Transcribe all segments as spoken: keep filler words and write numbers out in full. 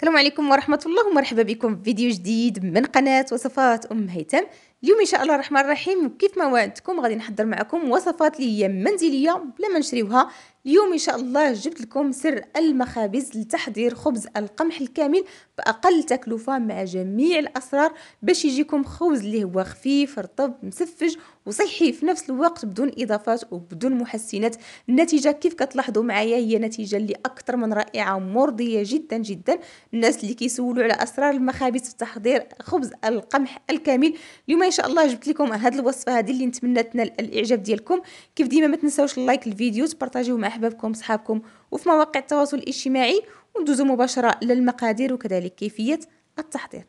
السلام عليكم ورحمة الله ومرحبا بكم في فيديو جديد من قناة وصفات أم هيثم. اليوم إن شاء الله الرحمن الرحيم كيف ما وعدتكم غادي نحضر معكم وصفات لي هي منزلية بلا ما نشريوها. اليوم إن شاء الله جبت لكم سر المخابز لتحضير خبز القمح الكامل بأقل تكلفة مع جميع الأسرار، باش يجيكم خبز اللي هو خفيف رطب مسفج وصحي في نفس الوقت بدون إضافات وبدون محسنات. النتيجة كيف كتلاحظوا معايا هي نتيجة اللي أكثر من رائعة ومرضية جدا جدا. الناس اللي كيسولوا على أسرار المخابز في تحضير خبز القمح الكامل، اليوم ان شاء الله جبت لكم هذه الوصفه هذه اللي نتمنى تنال الاعجاب ديالكم. كيف ديما ما تنساوش اللايك للفيديو، تبارطاجيوه مع احبابكم صحابكم وفي مواقع التواصل الاجتماعي، وندوزوا مباشره للمقادير وكذلك كيفيه التحضير.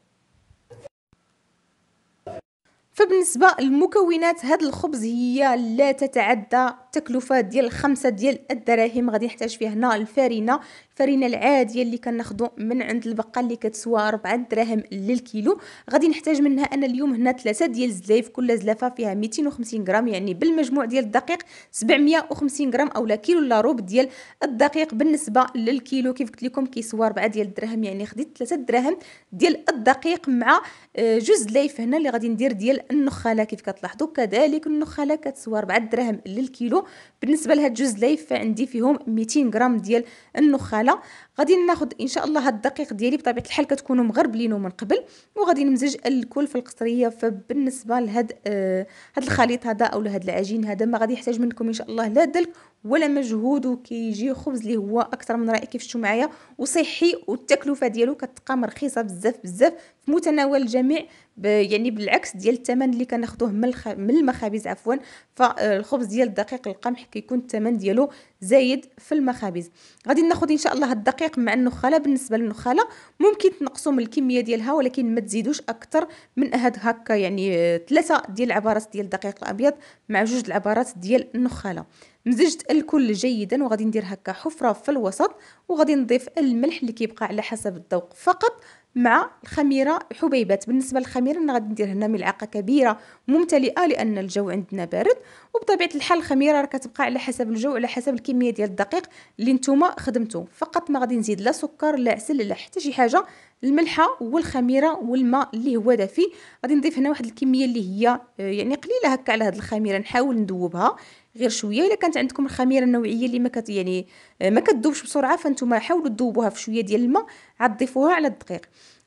فبالنسبه للمكونات، هذا الخبز هي لا تتعدى تكلفه ديال خمسة ديال الدراهم. غادي نحتاج فيه هنا الفارينه الفارينه العاديه اللي كناخذو من عند البقاله اللي كتسوى أربعة دراهم للكيلو. غادي نحتاج منها انا اليوم هنا ثلاثة ديال الزلايف، كل زلافه فيها مئتين وخمسين غرام، يعني بالمجموع ديال الدقيق سبعمئة وخمسين غرام اولا كيلو لا ربع ديال الدقيق. بالنسبه للكيلو كيف قلت لكم كيسوى أربعة ديال الدراهم، يعني خديت ثلاثة دراهم ديال الدقيق مع جوج زلايف هنا اللي غادي ندير ديال النخاله كيف كتلاحظوا. كذلك النخاله كتسوى أربعة دراهم للكيلو. بالنسبه لهاد جوج زلايف فعندي فيهم مئتين غرام ديال النخاله. غادي ناخذ ان شاء الله هاد الدقيق ديالي بطبيعه الحال كتكونوا مغربلينو من قبل، وغادي نمزج الكل في القصريه. فبالنسبه لهاد آه هاد الخليط هذا او لهاد العجين هذا ما غادي يحتاج منكم ان شاء الله لا دلك ولا مجهود، وكيجي خبز اللي هو اكثر من رائع كيف شفتوا معايا وصحي، والتكلفه ديالو كتقام رخيصه بزاف بزاف في متناول الجميع، يعني بالعكس ديال الثمن اللي كناخذوه من من المخابز عفوا. فالخبز ديال الدقيق القمح كيكون الثمن ديالو زايد في المخابز. غادي ناخذ ان شاء الله الدقيق مع النخاله. بالنسبه للنخاله ممكن تنقصوا من الكميه ديالها ولكن ما تزيدوش اكثر من هاد هكا، يعني ثلاثه ديال العبارات ديال الدقيق الابيض مع جوج العبارات ديال النخاله. مزجت الكل جيدا وغادي ندير هكا حفره في الوسط، وغادي نضيف الملح اللي كيبقى على حسب الذوق فقط مع الخميره حبيبات. بالنسبه للخميره انا غادي ندير هنا ملعقه كبيره ممتلئه لان الجو عندنا بارد، وبطبيعه الحال الخميره راه كتبقى على حسب الجو على حسب الكميه ديال الدقيق اللي نتوما خدمتو فقط. ما غادي نزيد لا سكر لا عسل لا حتى شي حاجه، الملحه والخميره والماء اللي هو دافي. غادي نضيف هنا واحد الكميه اللي هي يعني قليله هكا على هاد الخميره، نحاول ندوبها غير شويه. الا كانت عندكم الخميره النوعيه اللي ما كت يعني ما كتذوبش بسرعه فانتم حاولوا تذوبوها في شويه ديال الماء عاد تضيفوها على الدقيق.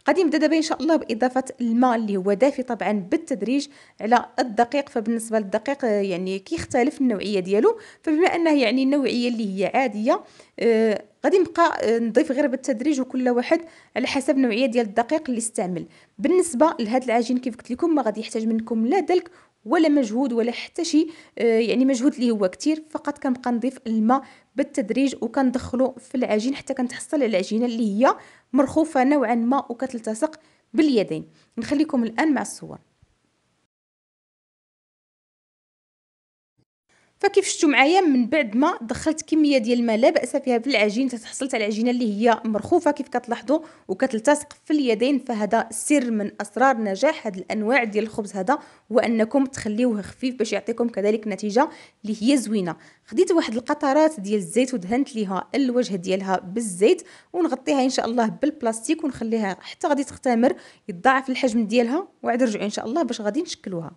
غادي نبدا دابا ان شاء الله باضافه الماء اللي هو دافي طبعا بالتدريج على الدقيق. فبالنسبه للدقيق يعني كيختلف النوعيه ديالو، فبما انه يعني النوعيه اللي هي عاديه آه غادي نبقى نضيف غير بالتدريج وكل واحد على حسب نوعيه ديال الدقيق اللي استعمل. بالنسبه لهذا العجين كيف قلت لكم ما غادي يحتاج منكم لا دلك ولا مجهود ولا حتى شي يعني مجهود اللي هو كتير، فقط كنبقى نضيف الماء بالتدريج وكندخلو في العجين حتى كنتحصل على العجينه اللي هي مرخوفه نوعا ما وكتلتصق باليدين. نخليكم الان مع الصور. فكيف شفتوا معايا من بعد ما دخلت كميه ديال الماء لا باس فيها في العجين تحصلت على العجينه اللي هي مرخوفه كيف كتلاحظوا وكتلتصق في اليدين. فهذا السر من اسرار نجاح هاد الانواع ديال الخبز هذا، وانكم تخليوه خفيف باش يعطيكم كذلك نتيجه اللي هي زوينه. خديت واحد القطرات ديال الزيت ودهنت ليها الوجه ديالها بالزيت ونغطيها ان شاء الله بالبلاستيك ونخليها حتى غادي تختمر يتضاعف الحجم ديالها، وعاد نرجعوا ان شاء الله باش غادي نشكلوها.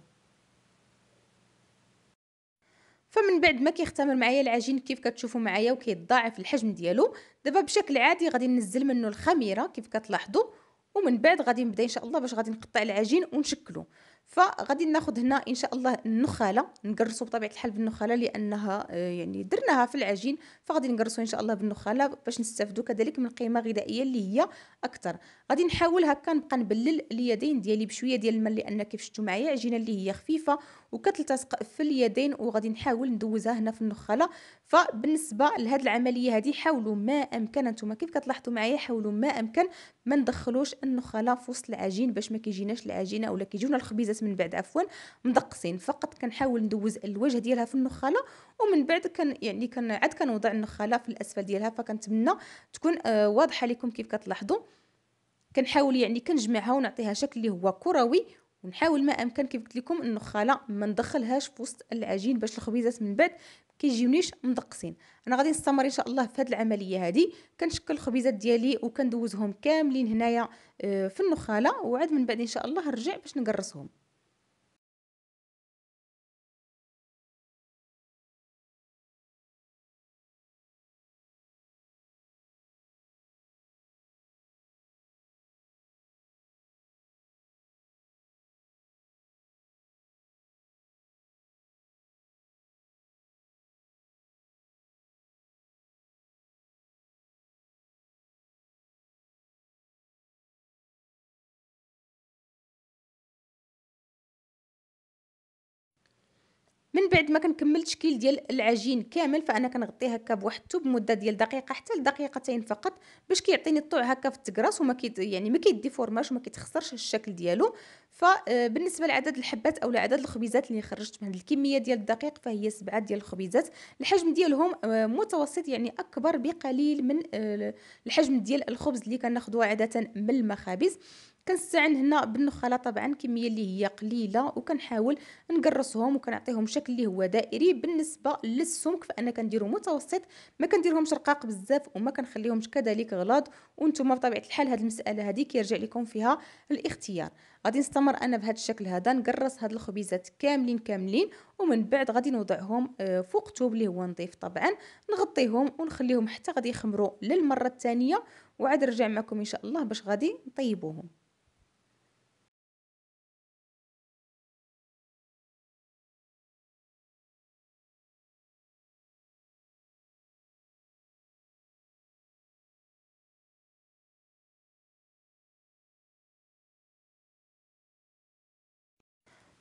فمن بعد ما كيختمر معايا العجين كيف كتشوفوا معايا وكيتضاعف الحجم ديالو، دابا بشكل عادي غادي ننزل منه الخميره كيف كتلاحظوا، ومن بعد غادي نبدا ان شاء الله باش غادي نقطع العجين ونشكلو. فغادي ناخذ هنا ان شاء الله النخاله نقرصو بطبيعه الحال بالنخاله لانها يعني درناها في العجين، فغادي نقرصو ان شاء الله بالنخاله باش نستافدو كذلك من القيمه الغذائيه اللي هي اكثر. غادي نحاول هكا نبقى نبلل اليدين ديالي بشويه ديال الماء لان كيف شفتوا معايا عجينه اللي هي خفيفه وكتلتصق في اليدين، وغادي نحاول ندوزها هنا في النخاله. فبالنسبه لهاد العمليه هذه حاولوا ما امكن نتوما كيف كتلاحظوا معايا حاولوا ما امكن ما ندخلوش النخاله في وسط العجين باش ما كيجيناش العجينه ولا كيجيونا الخبيزات من بعد عفوا مدقصين. فقط كنحاول ندوز الوجه ديالها في النخاله ومن بعد كان يعني كان عاد كنوضع النخاله في الاسفل ديالها. فكنتمنى تكون آه واضحه لكم كيف كتلاحظوا. كنحاول يعني كنجمعها ونعطيها شكل اللي هو كروي، ونحاول ما امكن كيف قلت لكم النخاله ما ندخلهاش في وسط العجين باش الخبيزات من بعد كيجيونيش مدقسين. انا غادي نستمر ان شاء الله في هذه العمليه هذه. كنشكل الخبيزات ديالي وكندوزهم كاملين هنايا في النخاله، وعاد من بعد ان شاء الله نرجع باش نقرصهم. من بعد ما كنكمل تشكيل ديال العجين كامل، فانا كنغطيه هكا بواحد الثوب بمده ديال دقيقه حتى لدقيقتين فقط، باش كيعطيني الطوع هكا في التكراس وما كي يعني ما كيديفورماش وما كيتخسرش الشكل ديالو. فبالنسبه لعدد الحبات او لعدد الخبيزات اللي خرجت من هذه الكميه ديال الدقيق، فهي سبعه ديال الخبيزات. الحجم ديالهم متوسط، يعني اكبر بقليل من الحجم ديال الخبز اللي كناخذوه عاده من المخابز. كنستعن هنا بالنخاله طبعا كميه اللي هي قليله، وكنحاول نقرصهم وكنعطيهم شكل اللي هو دائري. بالنسبه للسمك فانا كنديرو متوسط، ما كنديرهمش رقاق بزاف وما كنخليهمش كذلك غلاض، وانتم بطبيعه الحال هذه المساله هذه كيرجع لكم فيها الاختيار. غادي نستمر انا بهذا الشكل هذا، نقرص هاد الخبيزات كاملين كاملين، ومن بعد غادي نوضعهم فوق توب اللي هو نظيف طبعا، نغطيهم ونخليهم حتى غادي يخمروا للمره الثانيه، وعاد نرجع معكم ان شاء الله باش غادي نطيبوهم.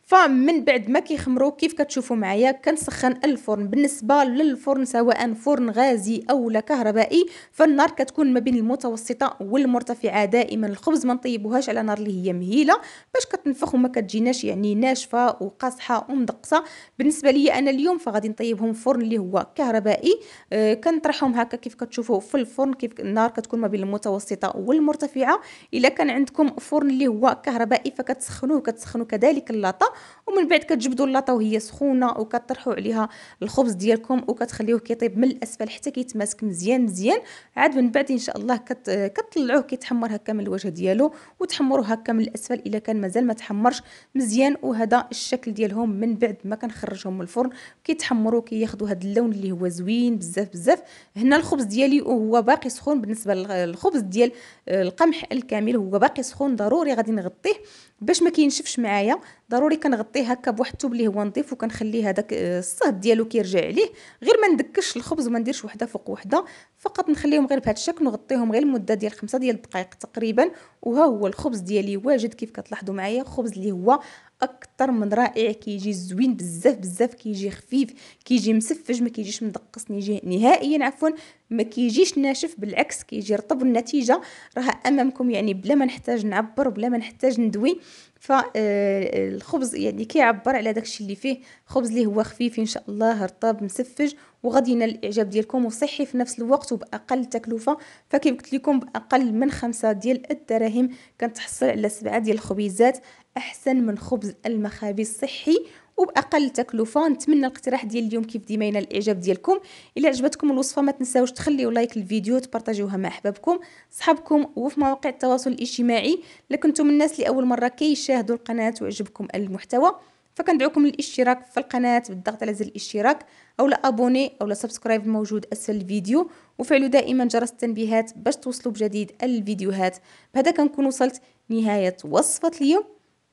فمن بعد ما كيخمروا كيف كتشوفوا معايا كنسخن الفرن. بالنسبه للفرن سواء فرن غازي او لا كهربائي، فالنار كتكون ما بين المتوسطه والمرتفعه دائما. الخبز ما نطيبوهاش على نار اللي هي مهيله باش كتنفخ وما كتجيناش يعني ناشفه وقاصحه ومدقصه. بالنسبه لي انا اليوم فغادي نطيبهم في فرن اللي هو كهربائي. أه كنطرحهم هكا كيف كتشوفوا في الفرن، كيف النار كتكون ما بين المتوسطه والمرتفعه. الا كان عندكم فرن اللي هو كهربائي فكتسخنوه كتسخنوا كذلك اللاطه، ومن بعد كتجبدوا اللاطه وهي سخونه وكطرحوا عليها الخبز ديالكم وكتخليوه كيطيب من الاسفل حتى كيتماسك مزيان مزيان. عاد من بعد ان شاء الله كت... كتطلعوه كيتحمر هكا من الوجه ديالو، وتحمروا هكا من الاسفل الا كان مازال ما تحمرش مزيان. وهذا الشكل ديالهم من بعد ما كنخرجهم من الفرن، كيتحمروا كياخذوا هذا اللون اللي هو زوين بزاف بزاف. هنا الخبز ديالي وهو باقي سخون، بالنسبه للخبز ديال القمح الكامل هو باقي سخون، ضروري غادي نغطيه باش ما كينشفش معايا. ضروري كنغطيه هكا بواحد الثوب اللي هو نظيف، وكنخلي هذاك الصهد ديالو كيرجع عليه، غير ما ندكش الخبز وما نديرش وحده فوق وحده، فقط نخليهم غير بهذا الشكل، نغطيهم غير لمده ديال خمسة ديال الدقائق تقريبا. وها هو الخبز ديالي واجد كيف كتلاحظوا معايا، خبز اللي هو اكثر من رائع، كيجي زوين بزاف بزاف، كيجي خفيف، كيجي مسفج، ما كيجيش مدقص نهائيا عفوا، ما كيجيش ناشف، بالعكس كيجي رطب. النتيجه راه امامكم يعني بلا ما نحتاج نعبر وبلا ما نحتاج ندوي. فالخبز يعني كيعبر على داكشي اللي فيه، خبز اللي هو خفيف ان شاء الله، رطب مسفج، وغادي ينال الاعجاب ديالكم، وصحي في نفس الوقت وباقل تكلفه. فكيف قلت لكم باقل من خمسة ديال الدراهم كنتحصل على سبعة ديال الخبيزات، احسن من خبز المخابز، صحي وباقل تكلفه. نتمنى الاقتراح ديال اليوم كيف ديما ينال الاعجاب ديالكم. الا عجبتكم الوصفه ما تنساوش تخليو لايك للفيديو، تبارطاجيوها مع احبابكم صحابكم وفي مواقع التواصل الاجتماعي. الا كنتم من الناس اللي اول مره كيشاهدوا القناه وعجبكم المحتوى، فكندعوكم للاشتراك في القناه بالضغط على زر الاشتراك، او لا ابوني او لا سبسكرايب الموجود اسفل الفيديو، وفعلوا دائما جرس التنبيهات باش توصلوا بجديد الفيديوهات. بهذا كنكون وصلت نهايه وصفه اليوم،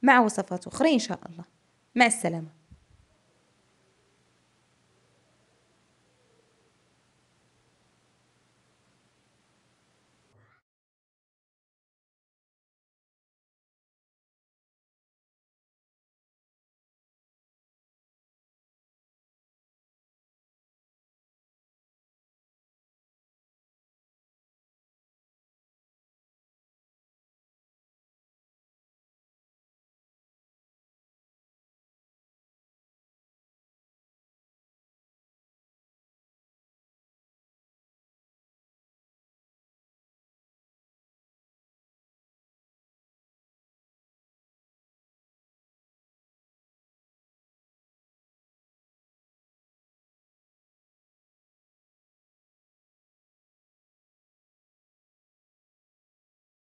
مع وصفات اخرى ان شاء الله. مع السلامه.